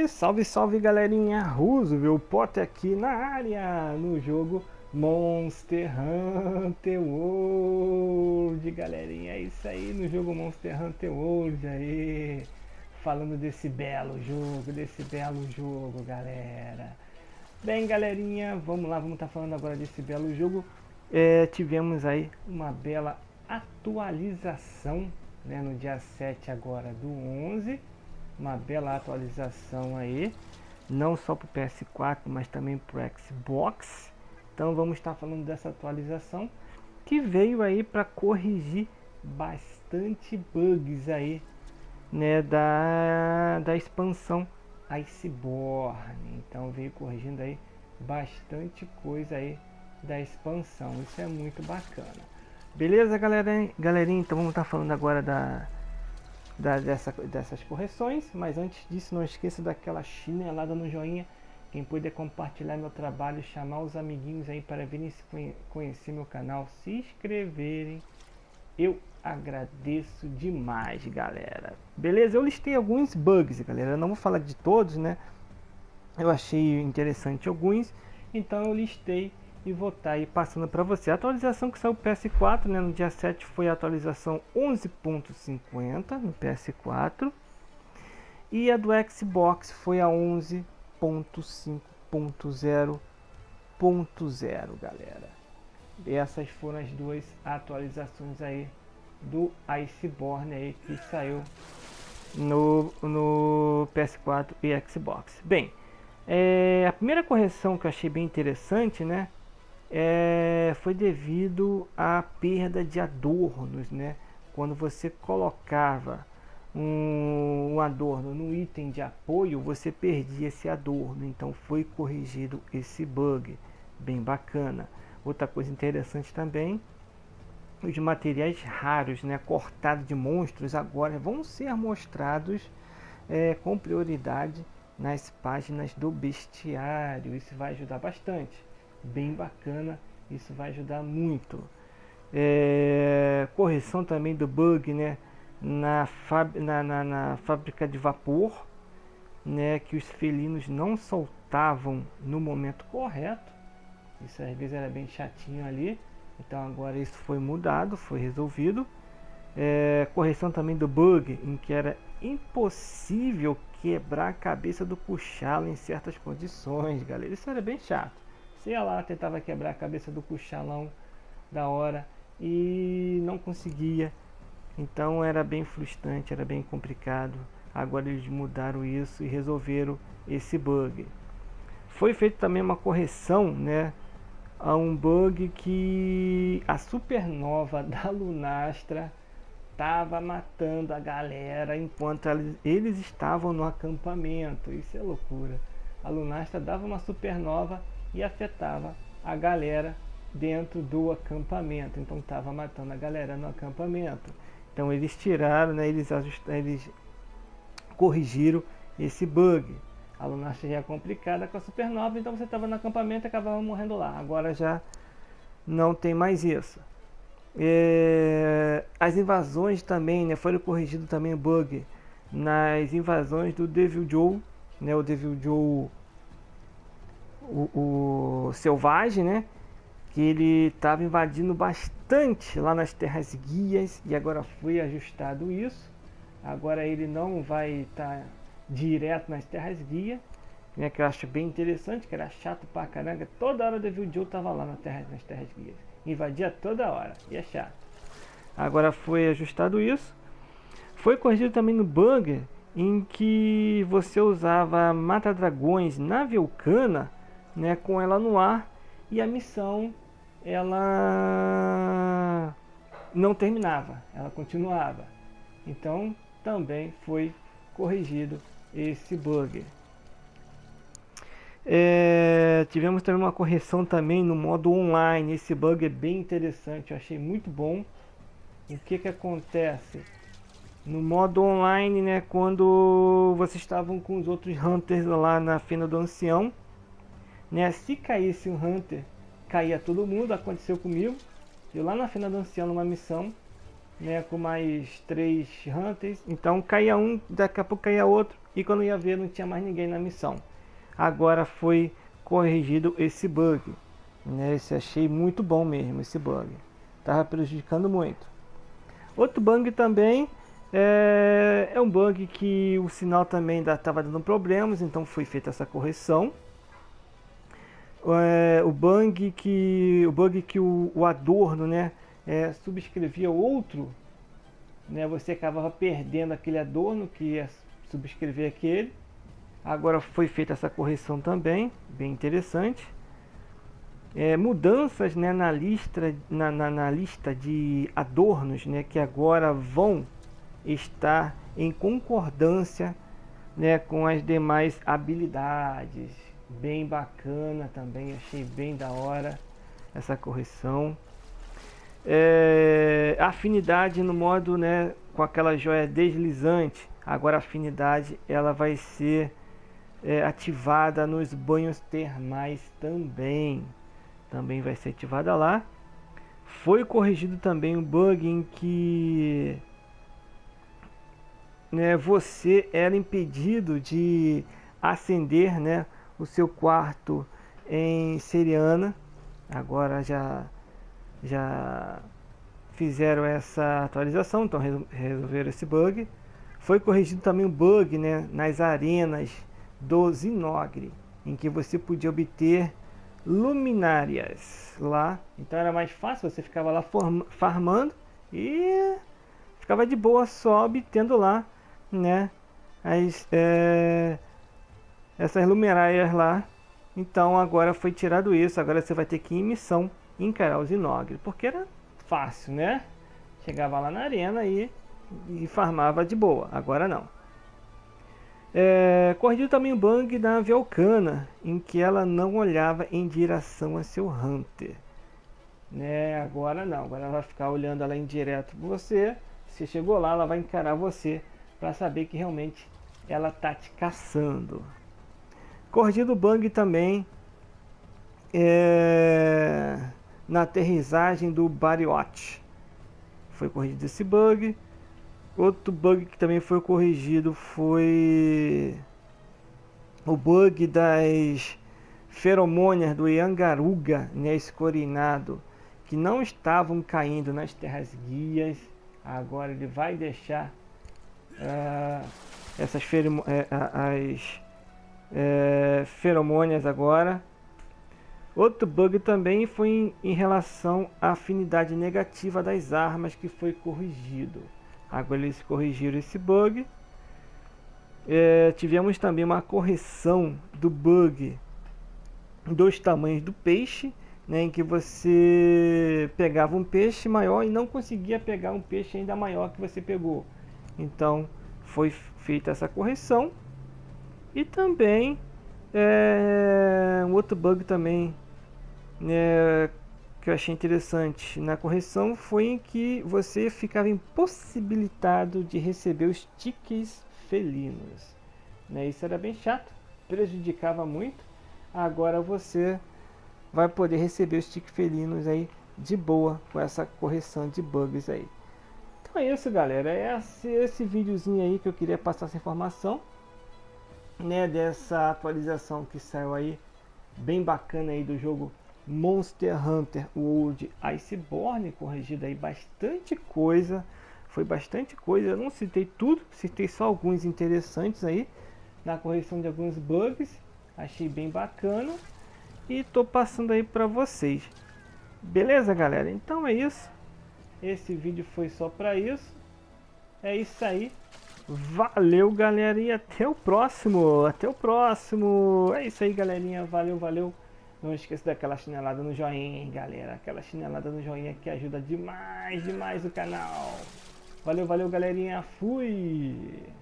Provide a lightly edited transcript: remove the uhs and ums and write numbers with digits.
E salve, salve galerinha, Roosewelt Potter aqui na área, no jogo Monster Hunter World, galerinha, é isso aí, no jogo Monster Hunter World, aí, falando desse belo jogo, galera. Bem, galerinha, vamos lá, vamos estar falando agora desse belo jogo. Tivemos aí uma bela atualização, né, no dia 7 agora do 11, uma bela atualização aí, não só para o PS4, mas também para o Xbox. Então vamos estar falando dessa atualização que veio aí para corrigir bastante bugs aí, né, da expansão Iceborne. Então veio corrigindo aí bastante coisa aí da expansão, isso é muito bacana. Beleza, galerinha, então vamos estar falando agora dessas correções, mas antes disso não esqueça daquela chinelada no joinha, quem puder compartilhar meu trabalho, chamar os amiguinhos aí para virem conhecer meu canal, se inscreverem, eu agradeço demais, galera. Beleza, eu listei alguns bugs, galera, eu não vou falar de todos, né, eu achei interessante alguns, então eu listei e vou estar aí passando para você. A atualização que saiu do PS4, né, no dia 7 foi a atualização 11.50 no PS4 e a do Xbox foi a 11.5.0.0, galera. Essas foram as duas atualizações aí do Iceborne aí que saiu no PS4 e Xbox. Bem, a primeira correção que eu achei bem interessante, né, foi devido à perda de adornos, né? Quando você colocava um adorno no item de apoio, você perdia esse adorno, então foi corrigido esse bug, bem bacana. Outra coisa interessante também, os materiais raros, né, cortado de monstros, agora vão ser mostrados com prioridade nas páginas do bestiário, isso vai ajudar bastante. Bem bacana, isso vai ajudar muito. Correção também do bug, né, na fábrica de vapor, né, que os felinos não soltavam no momento correto, isso às vezes era bem chatinho ali, então agora isso foi mudado, foi resolvido. Correção também do bug em que era impossível quebrar a cabeça do puxalo em certas condições, galera, isso era bem chato. Você ia lá, tentava quebrar a cabeça do puxalão da hora e não conseguia. Então era bem frustrante, era bem complicado. Agora eles mudaram isso e resolveram esse bug. Foi feita também uma correção, né, a um bug que a supernova da Lunastra estava matando a galera enquanto eles estavam no acampamento. Isso é loucura. A Lunastra dava uma supernova e afetava a galera dentro do acampamento, então estava matando a galera no acampamento. Então eles tiraram, né, eles corrigiram esse bug. A Lunastra já é complicada com a supernova, então você estava no acampamento e acabava morrendo lá. Agora já não tem mais isso. As invasões também, né, foram corrigido também o bug nas invasões do Deviljho, né, o Deviljho o selvagem, né, que ele estava invadindo bastante lá nas terras guias, e agora foi ajustado isso. Agora ele não vai estar direto nas terras guia, né, que eu acho bem interessante, que era chato pra caramba, toda hora o Deviljho tava lá nas terras guias, invadia toda hora e é chato. Agora foi ajustado isso. Foi corrigido também no bug em que você usava Mata-Dragões na Velkhana, né, com ela no ar, e a missão ela não terminava, ela continuava. Então também foi corrigido esse bug. Tivemos também uma correção também no modo online. Esse bug é bem interessante, eu achei muito bom. O que que acontece no modo online, né, quando vocês estavam com os outros hunters lá na Fenda do Ancião, né, se caísse um hunter, caía todo mundo. Aconteceu comigo, eu lá na Fenda do Ancião numa missão, né, com mais 3 hunters. Então caía um, daqui a pouco caía outro, e quando ia ver não tinha mais ninguém na missão. Agora foi corrigido esse bug, né? Esse achei muito bom mesmo, esse bug estava prejudicando muito. Outro bug também é um bug que o sinal também estava dando problemas, então foi feita essa correção. O bug que o Adorno, né, subscrevia outro, né, você acabava perdendo aquele Adorno que ia subscrever aquele. Agora foi feita essa correção também, bem interessante. Mudanças, né, na lista de adornos, né, que agora vão estar em concordância, né, com as demais habilidades. Bem bacana também, achei bem da hora essa correção. Afinidade no modo, né, com aquela joia deslizante, agora a afinidade ela vai ser ativada nos banhos termais também. Também vai ser ativada lá. Foi corrigido também um bug em que, né, você era impedido de acender, né, o seu quarto em Seriana. Agora já fizeram essa atualização, então resolveram esse bug. Foi corrigido também um bug, né, nas arenas do Zinogre, em que você podia obter luminárias lá. Então era mais fácil, você ficava lá farmando e ficava de boa só obtendo lá, né, essas luminárias lá. Então agora foi tirado isso, agora você vai ter que ir em missão encarar o Zinogre, porque era fácil, né, chegava lá na arena e farmava de boa. Agora não. Corrigiu também o bug da Velkhana, em que ela não olhava em direção a seu hunter, né? Agora não, agora ela vai ficar olhando ela em direto para você. Se chegou lá, ela vai encarar você para saber que realmente ela tá te caçando. Corrigido o bug também na aterrissagem do Bariote. Foi corrigido esse bug. Outro bug que também foi corrigido foi o bug das feromônias do Yangaruga, né, escorinado, que não estavam caindo nas terras guias. Agora ele vai deixar as feromônias agora. Outro bug também foi em relação à afinidade negativa das armas, que foi corrigido. Agora eles corrigiram esse bug. Tivemos também uma correção do bug dos tamanhos do peixe, né, em que você pegava um peixe maior e não conseguia pegar um peixe ainda maior que você pegou. Então foi feita essa correção. E também um outro bug também, né, que eu achei interessante na correção, foi em que você ficava impossibilitado de receber os tiques felinos, né? Isso era bem chato, prejudicava muito. Agora você vai poder receber os tiques felinos aí de boa com essa correção de bugs aí. Então é isso, galera, é esse videozinho aí que eu queria passar essa informação, né, dessa atualização que saiu aí, bem bacana aí, do jogo Monster Hunter World Iceborne. Corrigida aí bastante coisa, foi bastante coisa. Eu não citei tudo, citei só alguns interessantes aí na correção de alguns bugs, achei bem bacana e tô passando aí para vocês. Beleza, galera? Então é isso, esse vídeo foi só para isso. É isso aí, valeu, galera, e até o próximo, é isso aí, galerinha, valeu. Não esqueça daquela chinelada no joinha, hein, galera. Aquela chinelada no joinha que ajuda demais o canal. Valeu, galerinha. Fui!